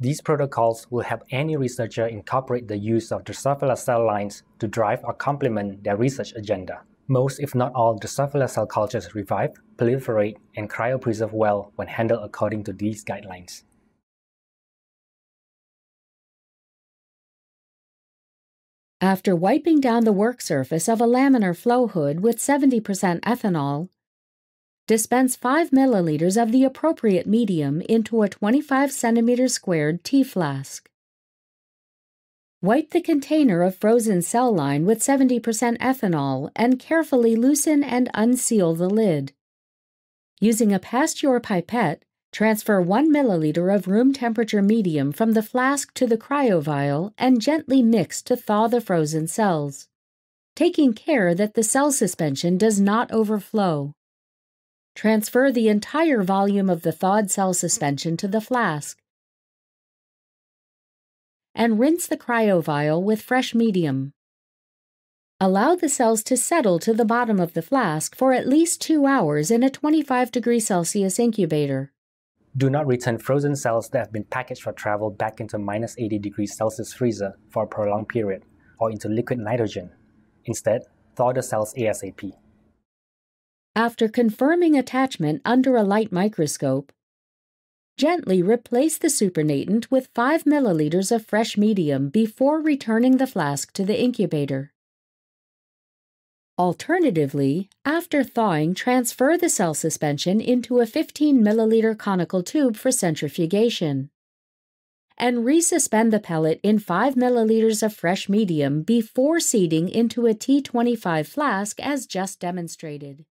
These protocols will help any researcher incorporate the use of Drosophila cell lines to drive or complement their research agenda. Most, if not all, Drosophila cell cultures revive, proliferate, and cryopreserve well when handled according to these guidelines. After wiping down the work surface of a laminar flow hood with 70% ethanol, dispense 5 milliliters of the appropriate medium into a 25 centimeter squared tea flask. Wipe the container of frozen cell line with 70% ethanol and carefully loosen and unseal the lid. Using a Pasteur pipette, transfer 1 milliliter of room temperature medium from the flask to the cryovial and gently mix to thaw the frozen cells, taking care that the cell suspension does not overflow. Transfer the entire volume of the thawed cell suspension to the flask and rinse the cryovial with fresh medium. Allow the cells to settle to the bottom of the flask for at least 2 hours in a 25 degrees Celsius incubator. Do not return frozen cells that have been packaged for travel back into -80 degrees Celsius freezer for a prolonged period or into liquid nitrogen. Instead, thaw the cells ASAP. After confirming attachment under a light microscope, gently replace the supernatant with 5 milliliters of fresh medium before returning the flask to the incubator. Alternatively, after thawing, transfer the cell suspension into a 15 milliliter conical tube for centrifugation, and resuspend the pellet in 5 milliliters of fresh medium before seeding into a T25 flask as just demonstrated.